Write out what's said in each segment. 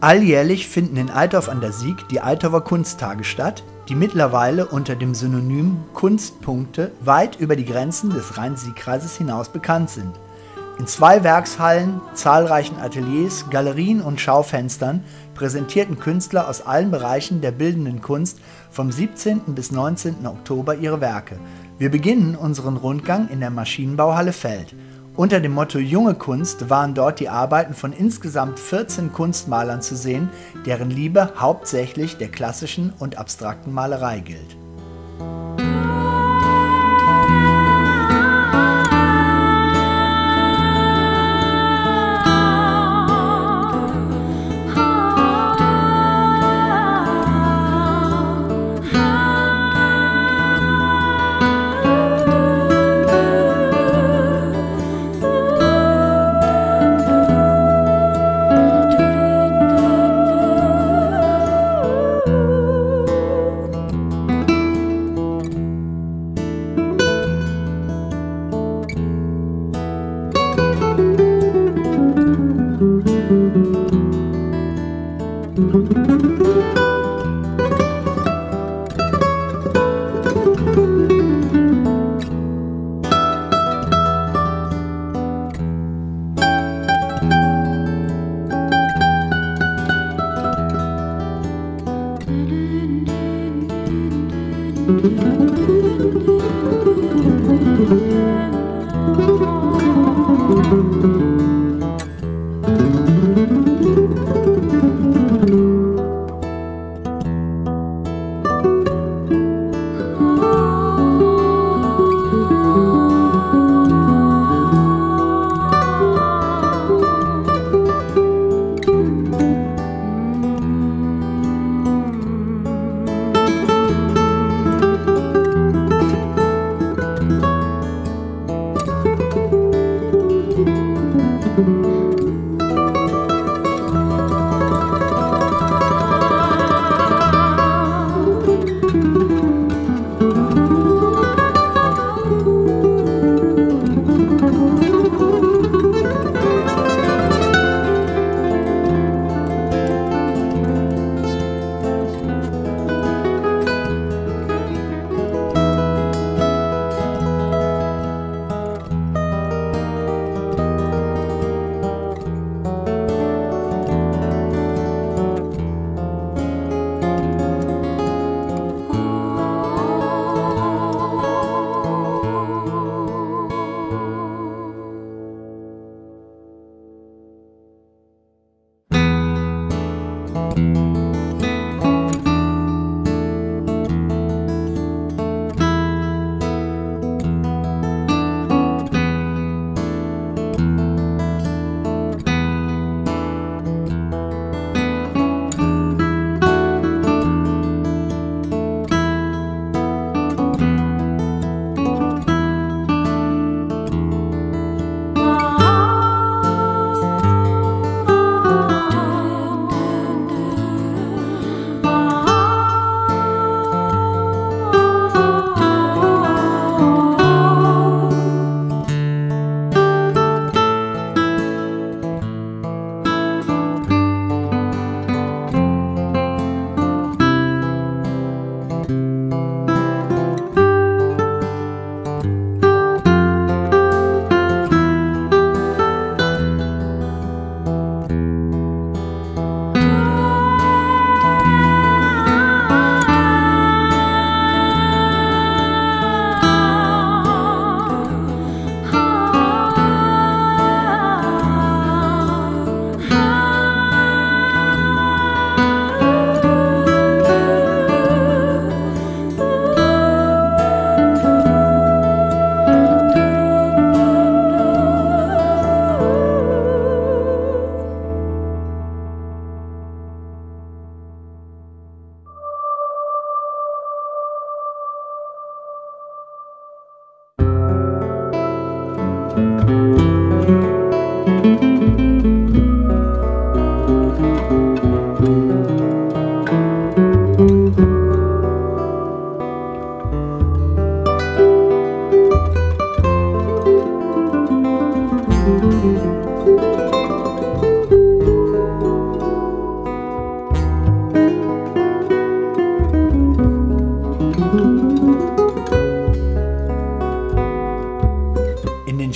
Alljährlich finden in Eitorf an der Sieg die Eitorfer Kunsttage statt, die mittlerweile unter dem Synonym Kunstpunkte weit über die Grenzen des Rhein-Sieg-Kreises hinaus bekannt sind. In 2 Werkshallen, zahlreichen Ateliers, Galerien und Schaufenstern präsentierten Künstler aus allen Bereichen der bildenden Kunst vom 17. bis 19. Oktober ihre Werke. Wir beginnen unseren Rundgang in der Maschinenbauhalle Feld. Unter dem Motto Junge Kunst waren dort die Arbeiten von insgesamt 14 Kunstmalern zu sehen, deren Liebe hauptsächlich der klassischen und abstrakten Malerei gilt.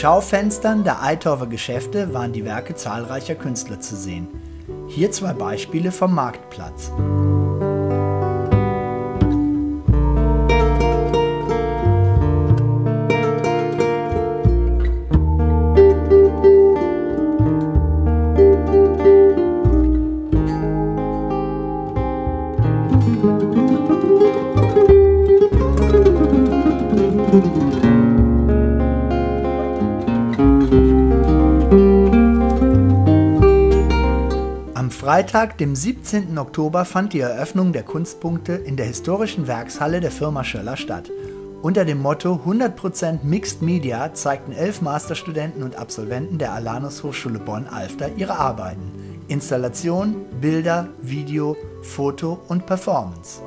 Schaufenstern der Eitorfer Geschäfte waren die Werke zahlreicher Künstler zu sehen. Hier zwei Beispiele vom Marktplatz. Am Freitag, dem 17. Oktober, fand die Eröffnung der Kunstpunkte in der historischen Werkshalle der Firma Schöller statt. Unter dem Motto 100% Mixed Media zeigten 11 Masterstudenten und Absolventen der Alanus Hochschule Bonn-Alfter ihre Arbeiten: Installation, Bilder, Video, Foto und Performance.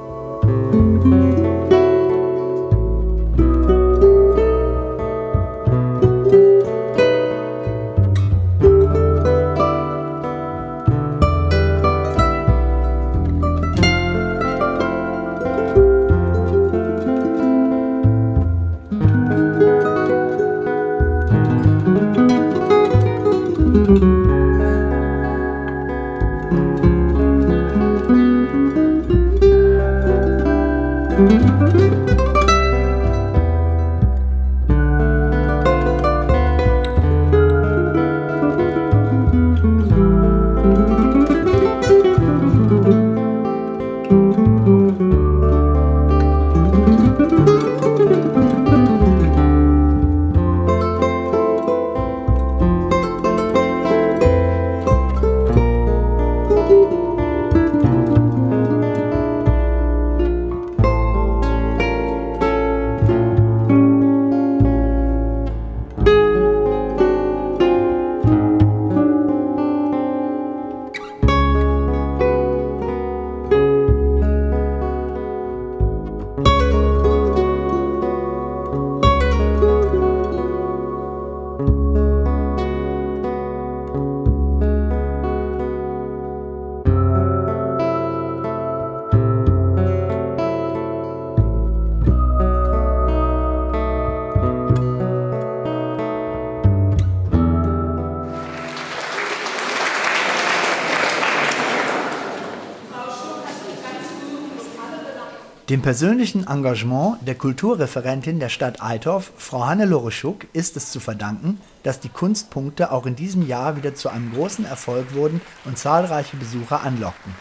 Dem persönlichen Engagement der Kulturreferentin der Stadt Eitorf, Frau Hannelore Schuck, ist es zu verdanken, dass die Kunstpunkte auch in diesem Jahr wieder zu einem großen Erfolg wurden und zahlreiche Besucher anlockten.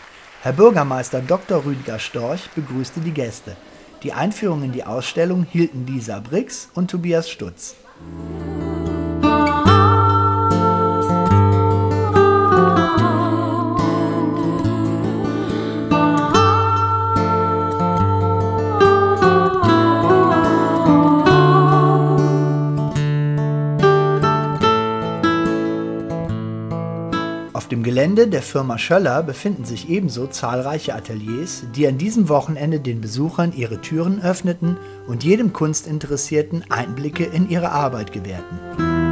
Herr Bürgermeister Dr. Rüdiger Storch begrüßte die Gäste. Die Einführung in die Ausstellung hielten Lisa Briggs und Tobias Stutz. Auf dem Gelände der Firma Schöller befinden sich ebenso zahlreiche Ateliers, die an diesem Wochenende den Besuchern ihre Türen öffneten und jedem Kunstinteressierten Einblicke in ihre Arbeit gewährten.